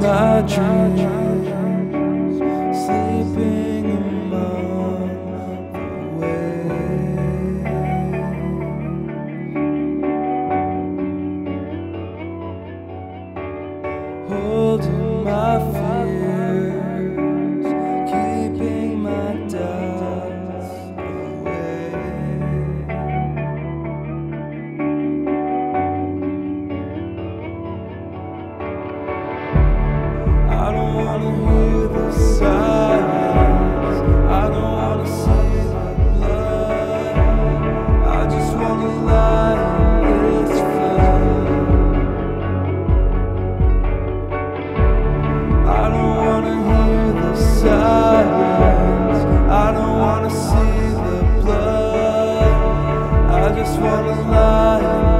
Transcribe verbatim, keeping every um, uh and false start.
my dreams, sleeping among the waves, holding my fears, keeping my doubts away. I don't wanna hear the silence, I don't wanna see the blood, I just wanna lie. I don't wanna see the blood, I just wanna lie.